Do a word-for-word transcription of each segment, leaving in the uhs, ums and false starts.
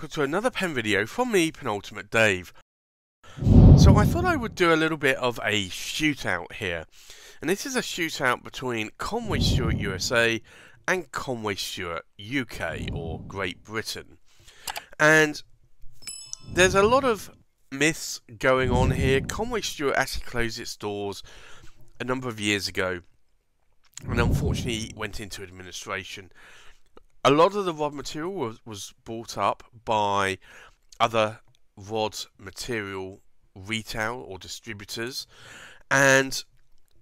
welcome to another pen video from me, Penultimate Dave. So I thought I would do a little bit of a shootout here. And this is a shootout between Conway Stewart U S A and Conway Stewart U K, or Great Britain. And there's a lot of myths going on here. Conway Stewart actually closed its doors a number of years ago and unfortunately went into administration. A lot of the rod material was, was bought up by other rod material retail or distributors, and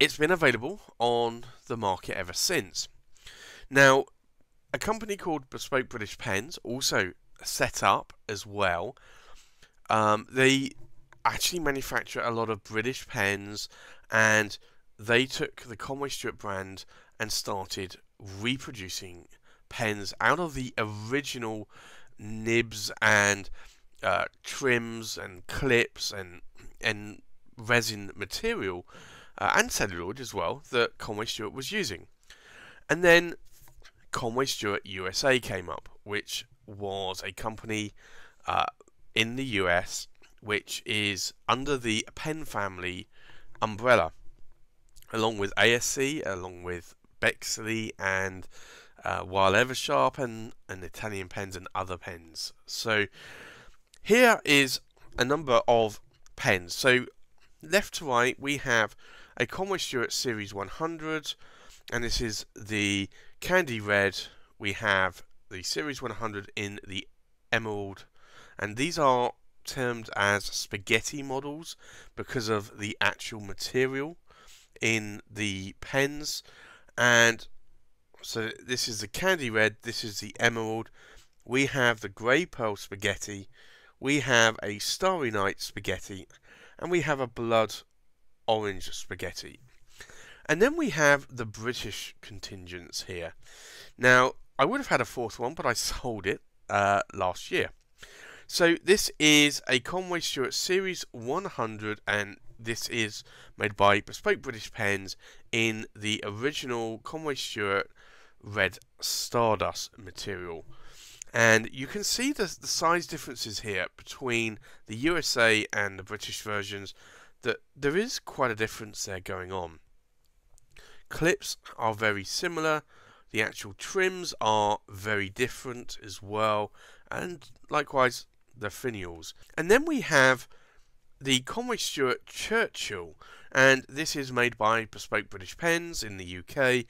it's been available on the market ever since. Now, a company called Bespoke British Pens also set up as well. Um, they actually manufacture a lot of British pens, and they took the Conway Stewart brand and started reproducing pens out of the original nibs and uh, trims and clips and and resin material uh, and celluloid as well that Conway Stewart was using. And then Conway Stewart U S A came up, which was a company uh, in the U S which is under the pen family umbrella, along with A S C, along with Bexley, and Uh, while Eversharp and, and Italian pens and other pens. So here is a number of pens. So left to right we have a Conway Stewart Series one hundred, and this is the candy red. We have the Series one hundred in the emerald, and these are termed as spaghetti models because of the actual material in the pens. And so this is the candy red, this is the emerald, we have the grey pearl spaghetti, we have a starry night spaghetti, and we have a blood orange spaghetti. And then we have the British contingents here. Now, I would have had a fourth one, but I sold it uh, last year. So this is a Conway Stewart Series one hundred, and this is made by Bespoke British Pens in the original Conway Stewart red stardust material. And you can see the, the size differences here between the U S A and the British versions, that there is quite a difference there going on. Clips are very similar, the actual trims are very different as well, and likewise the finials. And then we have the Conway Stewart Churchill, and this is made by Bespoke British Pens in the U K,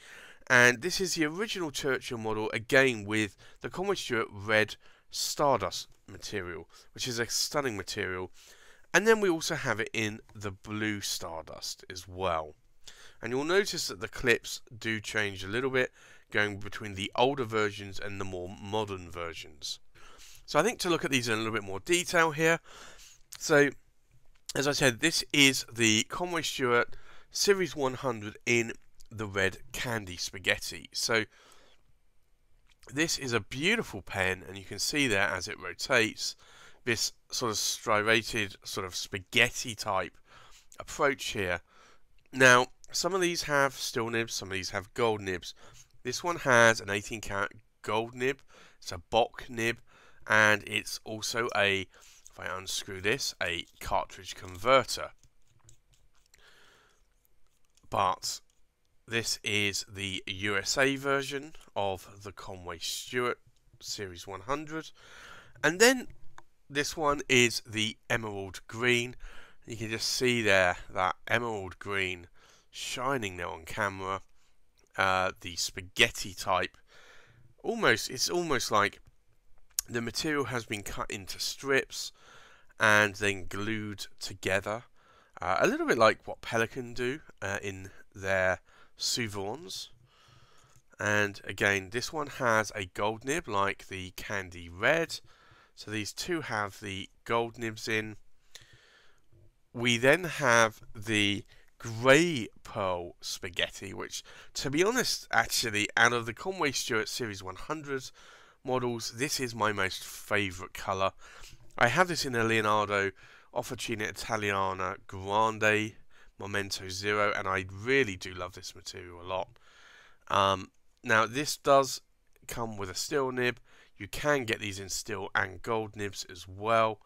and this is the original Churchill model, again with the Conway Stewart red stardust material, which is a stunning material. And then we also have it in the blue stardust as well. And you'll notice that the clips do change a little bit, going between the older versions and the more modern versions. So I think to look at these in a little bit more detail here. So as I said, this is the Conway Stewart Series one hundred in the red candy spaghetti. So this is a beautiful pen, and you can see there as it rotates, this sort of striated sort of spaghetti type approach here. Now, some of these have steel nibs, some of these have gold nibs. This one has an eighteen karat gold nib, it's a Bock nib, and it's also a, if I unscrew this, a cartridge converter. But this is the U S A version of the Conway Stewart Series one hundred. And then this one is the emerald green. You can just see there that emerald green shining there on camera. Uh, the spaghetti type. Almost, it's almost like the material has been cut into strips and then glued together, uh, a little bit like what Pelican do uh, in their Souvons. And again, this one has a gold nib like the candy red, so these two have the gold nibs in. We then have the grey pearl spaghetti, which, to be honest, actually out of the Conway Stewart Series one hundred models, this is my most favourite colour. I have this in a Leonardo Officina Italiana Grande Memento Zero, and I really do love this material a lot. Um, now, this does come with a steel nib. You can get these in steel and gold nibs as well.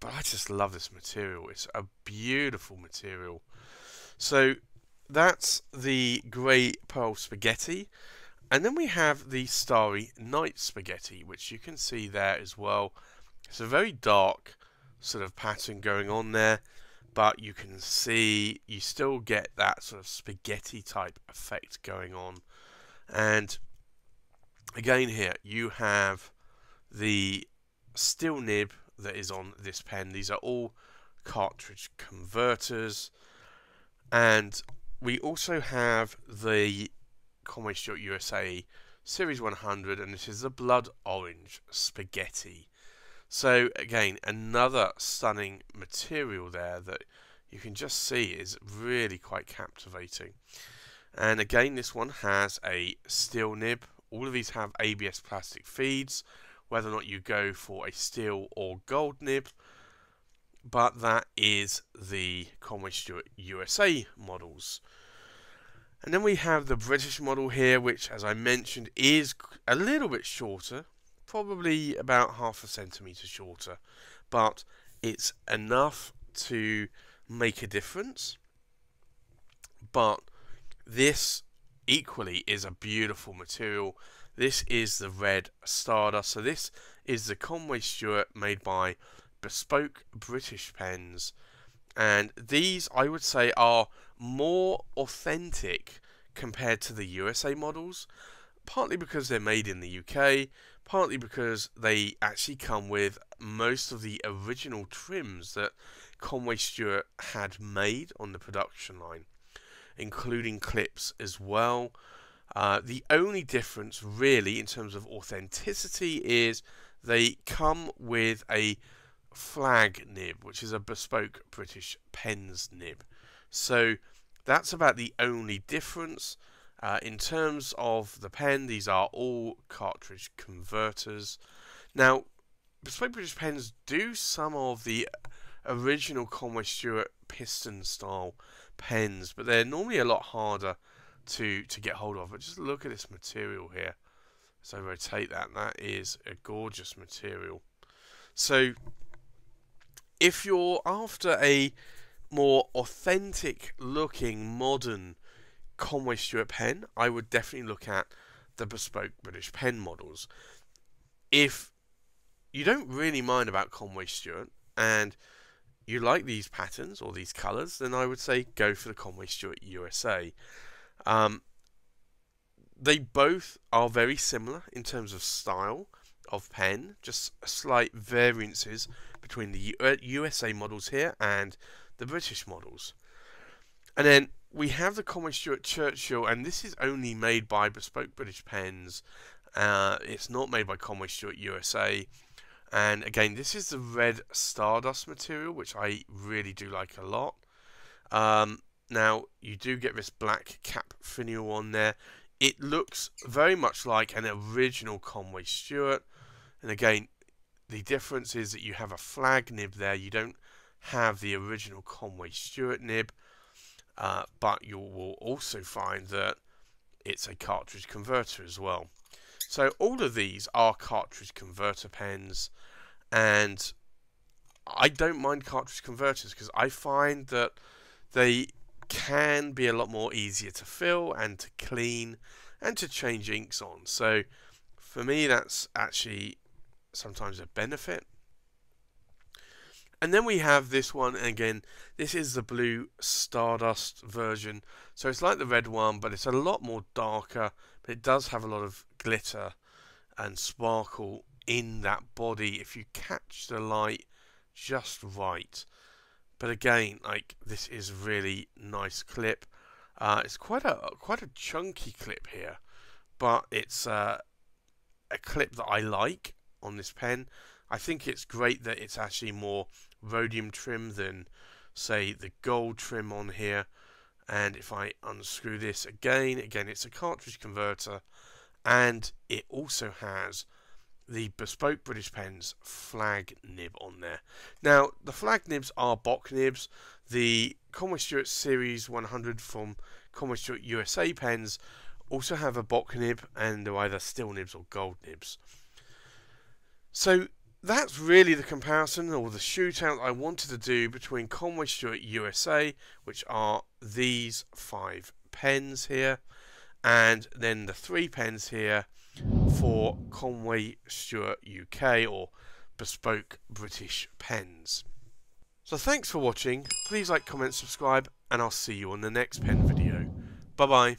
But I just love this material. It's a beautiful material. So that's the grey pearl spaghetti. And then we have the Starry Night spaghetti, which you can see there as well. It's a very dark sort of pattern going on there, but you can see you still get that sort of spaghetti type effect going on. And again here, you have the steel nib that is on this pen. These are all cartridge converters. And we also have the Conway Stewart U S A Series one hundred, and this is the blood orange spaghetti. So again, another stunning material there that you can just see is really quite captivating. And again, this one has a steel nib. All of these have A B S plastic feeds, whether or not you go for a steel or gold nib, but that is the Conway Stewart U S A models. And then we have the British model here, which, as I mentioned, is a little bit shorter, probably about half a centimetre shorter, but it's enough to make a difference. But this equally is a beautiful material. This is the red stardust. So this is the Conway Stewart made by Bespoke British Pens. And these, I would say, are more authentic compared to the U S A models, partly because they're made in the U K, partly because they actually come with most of the original trims that Conway Stewart had made on the production line, including clips as well. Uh, the only difference really in terms of authenticity is they come with a flag nib, which is a Bespoke British Pens nib. So that's about the only difference. Uh, in terms of the pen, these are all cartridge converters. Now, Bespoke British Pens do some of the original Conway Stewart piston style pens, but they're normally a lot harder to to get hold of. But just look at this material here. So rotate that. That is a gorgeous material. So if you're after a more authentic looking modern Conway Stewart pen, I would definitely look at the Bespoke British Pen models. If you don't really mind about Conway Stewart and you like these patterns or these colours, then I would say go for the Conway Stewart U S A. Um, they both are very similar in terms of style of pen, just slight variances between the U S A models here and the British models. And then we have the Conway Stewart Churchill, and this is only made by Bespoke British Pens. Uh, it's not made by Conway Stewart U S A. And again, this is the red stardust material, which I really do like a lot. Um, now, you do get this black cap finial on there. It looks very much like an original Conway Stewart. And again, the difference is that you have a flag nib there. You don't have the original Conway Stewart nib, uh, but you will also find that it's a cartridge converter as well. So all of these are cartridge converter pens, and I don't mind cartridge converters because I find that they can be a lot more easier to fill and to clean and to change inks on. So for me, that's actually sometimes a benefit. And then we have this one, and again, this is the blue stardust version. So it's like the red one, but it's a lot more darker, but it does have a lot of glitter and sparkle in that body if you catch the light just right. But again, like, this is really nice clip. Uh, it's quite a quite a chunky clip here, but it's uh, a clip that I like on this pen. I think it's great that it's actually more rhodium trim than, say, the gold trim on here. And if I unscrew this again, again, it's a cartridge converter. And it also has the Bespoke British Pens flag nib on there. Now, the flag nibs are Bock nibs. The Conway Stewart Series one hundred from Conway Stewart U S A Pens also have a Bock nib, and they're either steel nibs or gold nibs. So that's really the comparison or the shootout I wanted to do between Conway Stewart U S A, which are these five pens here, and then the three pens here for Conway Stewart U K or Bespoke British Pens. So thanks for watching. Please like, comment, subscribe, and I'll see you on the next pen video. Bye bye.